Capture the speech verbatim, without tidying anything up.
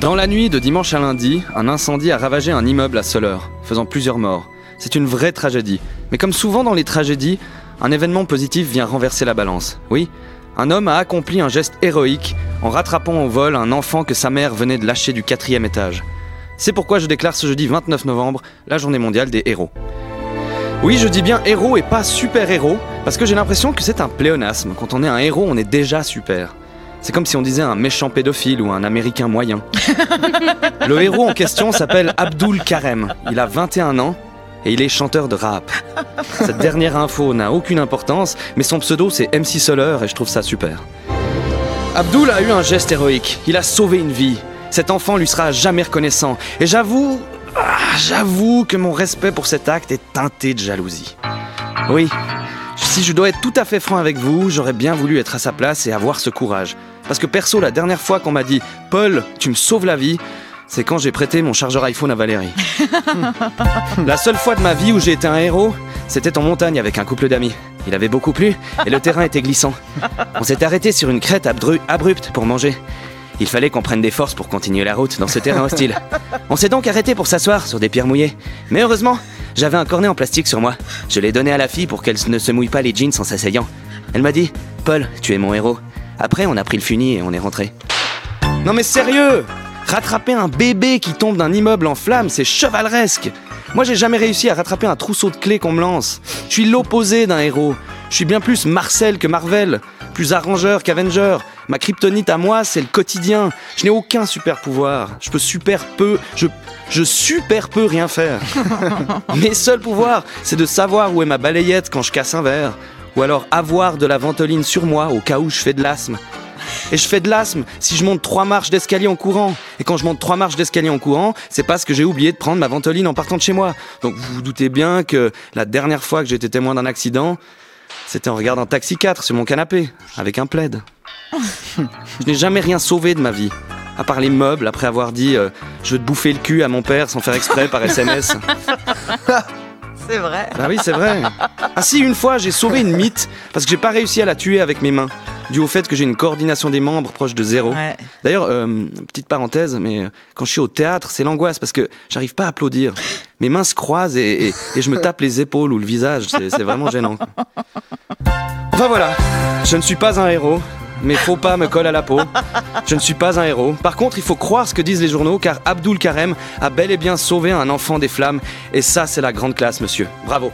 Dans la nuit de dimanche à lundi, un incendie a ravagé un immeuble à Soleure, faisant plusieurs morts. C'est une vraie tragédie. Mais comme souvent dans les tragédies, un événement positif vient renverser la balance. Oui, un homme a accompli un geste héroïque en rattrapant au vol un enfant que sa mère venait de lâcher du quatrième étage. C'est pourquoi je déclare ce jeudi vingt-neuf novembre la journée mondiale des héros. Oui, je dis bien héros et pas super-héros, parce que j'ai l'impression que c'est un pléonasme. Quand on est un héros, on est déjà super. C'est comme si on disait un méchant pédophile ou un américain moyen. Le héros en question s'appelle Abdul Karem. Il a vingt et un ans et il est chanteur de rap. Cette dernière info n'a aucune importance, mais son pseudo c'est M C Soler et je trouve ça super. Abdul a eu un geste héroïque. Il a sauvé une vie. Cet enfant lui sera jamais reconnaissant. Et j'avoue, ah, j'avoue que mon respect pour cet acte est teinté de jalousie. Oui, si je dois être tout à fait franc avec vous, j'aurais bien voulu être à sa place et avoir ce courage. Parce que perso, la dernière fois qu'on m'a dit « Paul, tu me sauves la vie », c'est quand j'ai prêté mon chargeur iPhone à Valérie. La seule fois de ma vie où j'ai été un héros, c'était en montagne avec un couple d'amis. Il avait beaucoup plu et le terrain était glissant. On s'est arrêté sur une crête abru- abrupte pour manger. Il fallait qu'on prenne des forces pour continuer la route dans ce terrain hostile. On s'est donc arrêté pour s'asseoir sur des pierres mouillées. Mais heureusement, j'avais un cornet en plastique sur moi. Je l'ai donné à la fille pour qu'elle ne se mouille pas les jeans en s'asseyant. Elle m'a dit « Paul, tu es mon héros ». Après, on a pris le funis et on est rentré. Non mais sérieux! Rattraper un bébé qui tombe d'un immeuble en flammes, c'est chevaleresque! Moi, j'ai jamais réussi à rattraper un trousseau de clés qu'on me lance. Je suis l'opposé d'un héros. Je suis bien plus Marcel que Marvel, plus arrangeur qu'Avenger. Ma kryptonite à moi, c'est le quotidien. Je n'ai aucun super pouvoir. Je peux super peu... Je, je super peux rien faire. Mes seuls pouvoirs, c'est de savoir où est ma balayette quand je casse un verre. Ou alors avoir de la ventoline sur moi au cas où je fais de l'asthme. Et je fais de l'asthme si je monte trois marches d'escalier en courant. Et quand je monte trois marches d'escalier en courant, c'est parce que j'ai oublié de prendre ma ventoline en partant de chez moi. Donc vous vous doutez bien que la dernière fois que j'ai été témoin d'un accident, c'était en regardant Taxi quatre sur mon canapé, avec un plaid. Je n'ai jamais rien sauvé de ma vie, à part les meubles après avoir dit euh, « je veux te bouffer le cul » à mon père sans faire exprès par S M S. C'est vrai. Ah oui, c'est vrai. Ah si, une fois, j'ai sauvé une mythe parce que j'ai pas réussi à la tuer avec mes mains, dû au fait que j'ai une coordination des membres proche de zéro. Ouais. D'ailleurs, euh, petite parenthèse, mais quand je suis au théâtre, c'est l'angoisse parce que j'arrive pas à applaudir. Mes mains se croisent et, et, et je me tape les épaules ou le visage, c'est, c'est vraiment gênant. Enfin voilà, je ne suis pas un héros. Mes faux pas me collent à la peau. Je ne suis pas un héros. Par contre, il faut croire ce que disent les journaux, car Abdul Karem a bel et bien sauvé un enfant des flammes. Et ça, c'est la grande classe, monsieur. Bravo.